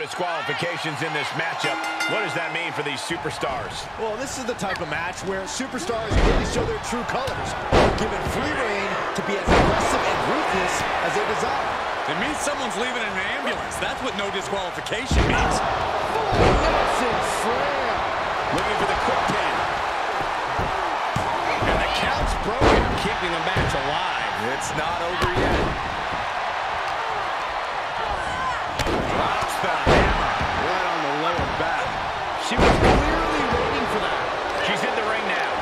unanimous qualifications in this matchup. What does that mean for these superstars? Well, this is the type of match where superstars really show their true colors, given free reign to be as aggressive and ruthless as they desire. It means someone's leaving in an ambulance. That's what no disqualification means. Magnificent slam. Looking for the quick pin. And the count's broken, keeping the match alive. It's not over yet. Right on the lower back. She was clearly waiting for that. She's in the ring now.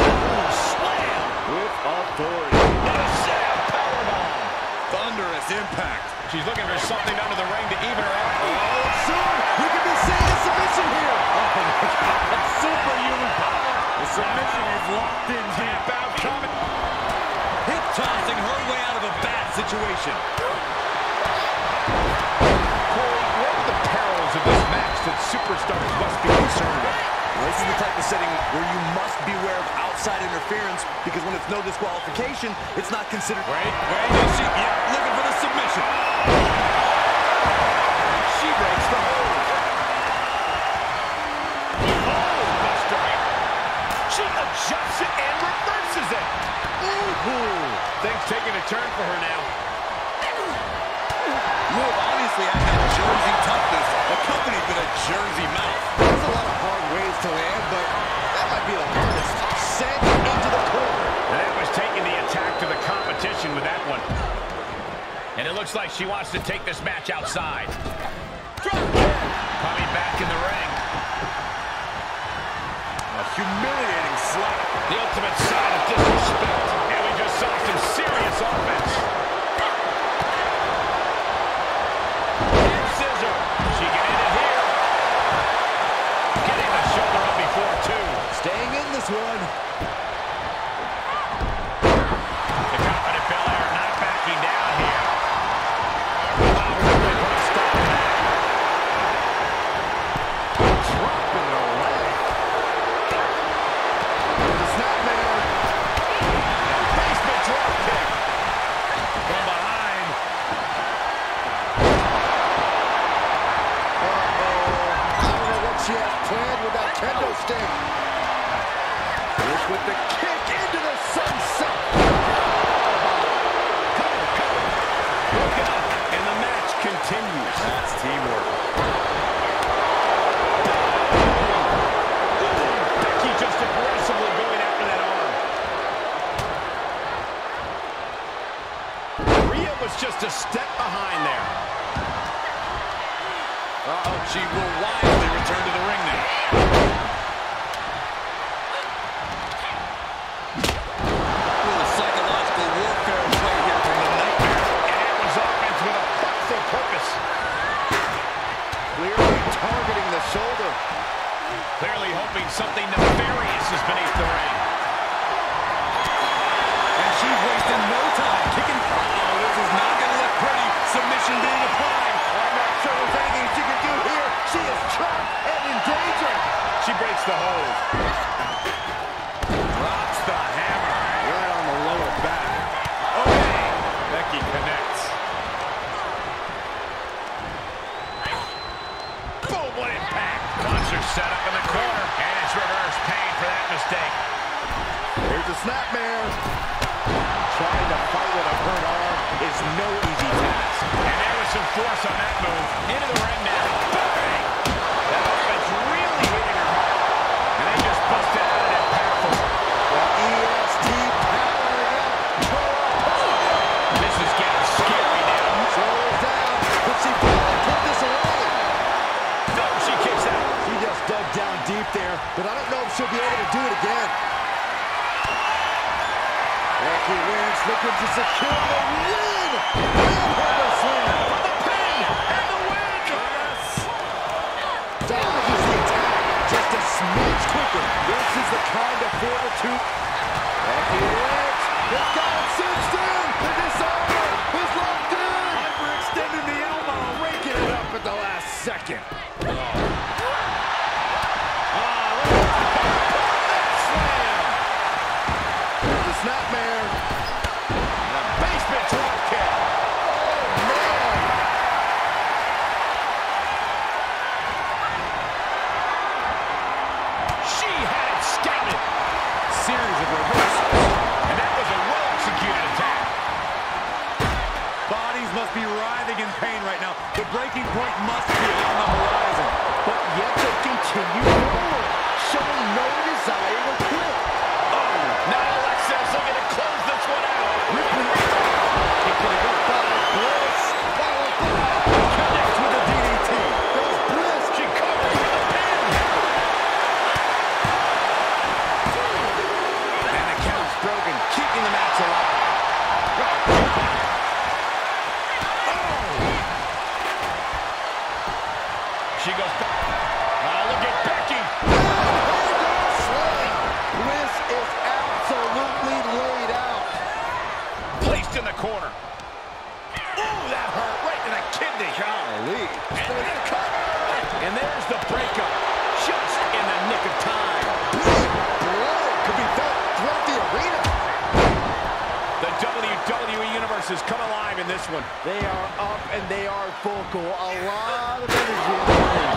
Oh, slam! With authority. What a slam! Powerbomb. Thunderous impact. She's looking for something under the ring to even her out. Oh, soon! You could be seeing a submission here. Oh, my God. That's superhuman power. The submission is locked in. Jump out coming. Hip tossing her way out of a bad situation. That superstars must be concerned with. Well, this is the type of setting where you must beware of outside interference, because when it's no disqualification, it's not considered. Wait, yeah, looking for the submission. She breaks the hold. Oh, Buster! She adjusts it and reverses it. Ooh, things taking a turn for her now. You have obviously had that Jersey toughness accompanied with a Jersey mouth. There's a lot of hard ways to land, but that might be the hardest. Sent into the corner. And that was taking the attack to the competition with that one. And it looks like she wants to take this match outside. Coming back in the ring. A humiliating slap. The ultimate sign of disrespect. And we just saw some serious offense. One. The confident Bel Air not backing down here. Wow, Ripley wants to stop that. Dropping the leg. The snapmare. Basement drop kick. From behind. I don't know what she has planned with that kendo stick. With the kick into the sunset. Cover. Look out, and the match continues. That's teamwork. Becky just aggressively going after that arm. Maria was just a step behind there. Uh-oh, she will wisely return to the ring now. Shoulder. Clearly hoping something nefarious is beneath the ring. And she's wasting no time kicking. Oh, this is not going to look pretty. Submission being applied. I'm not sure there's anything she can do here. She is trapped and in danger. She breaks the hold. Drops the hammer. Right on the lower back. Okay. Becky connects. What impact. Puncher set up in the corner, and it's reverse pain for that mistake. Here's a snapmare. Trying to fight with a hurt arm is no easy task. And there was some force on that move. Into the ring now. Bang! That offense really hitting her hard. And they just busted out of that powerful. The EST power up. Oh. This is getting scary now. Throws down, but she finally put this away. Dug down deep there, but I don't know if she'll be able to do it again. Becky wins, looking to secure the win! And the slam! For the pin! And the win! Yes! Dodges the attack, just a smidge quicker. This is the kind of fortitude. Becky wins! This guy sits in! The disarmer is locked in! Hyperextending the elbow, raking it up at the last second. Snapmare. The basement drop kick. Oh, man. breaking point must be on the horizon. But yet to continue forward, showing no desire to quit. Oh, now Alexis looking to close this one out. Ripley, it can go by Bliss. Connects with the DDT. There's Bliss. She covers with a pin. And the count's broken, keeping the match alive. She goes back. Oh, look at Becky. Bliss is absolutely laid out. Placed in the corner. Ooh, that hurt right to the kidney. Golly. And there's the breakup. Just in the nick of time. Blood could be felt throughout the arena. The WWE Universe has come alive in this one. They are up and they are vocal. A lot of energy.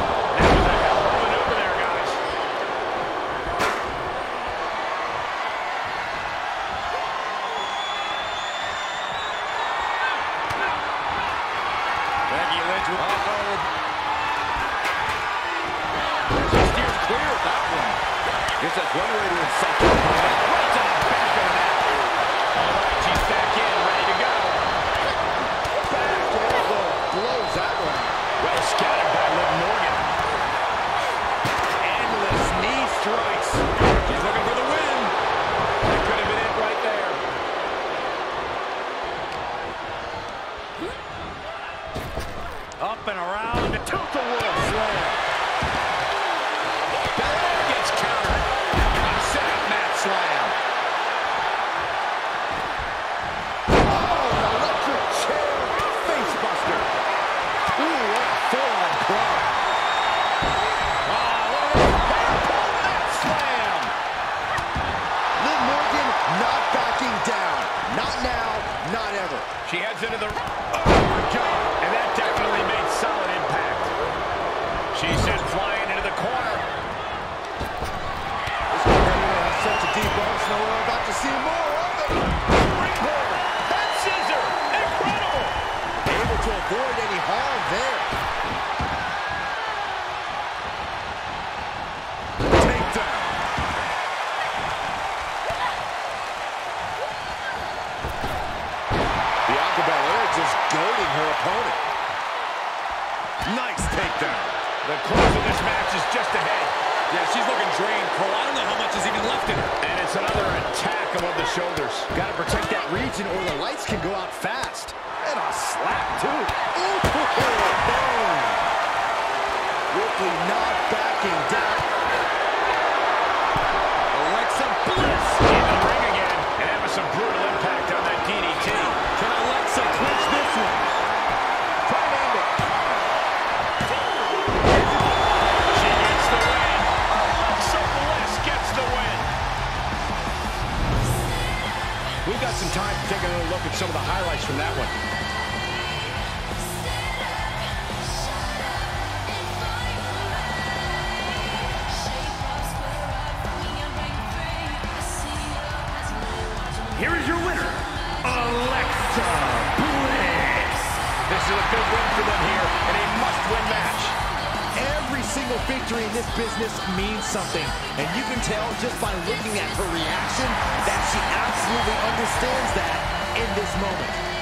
Guess that's one way to insult her. Right to the back of the net. All right, she's back in, ready to go. Back elbow blows that one. Well scattered by Liv Morgan. Endless knee strikes. She's looking for the win. That could have been it right there. Up and around to tilt the wall. Slam. She heads into the... Oh, my God! And that definitely made solid impact. She's sent flying into the corner. This competitor has such a deep arsenal. We're about to see more of it. Ripley, that scissor! Incredible! Able to avoid any harm there. Takedown. Goading her opponent. Nice takedown. The close of this match is just ahead. Yeah, she's looking drained, Cole. I don't know how much is even left in her. And it's another attack above the shoulders. Gotta protect that region or the lights can go out fast. And a slap, too. Ooh, boom. Ripley not backing down. Alexa Bliss in the ring again. And that was some brutal impact on that DDT. Can Alexa clinch this one? Try to end it. She gets the win. Alexa Bliss gets the win. We've got some time to take another look at some of the highlights from that one. Here is your winner, Alexa Bliss. This is a big win for them here, and a must-win match. Every single victory in this business means something, and you can tell just by looking at her reaction that she absolutely understands that in this moment.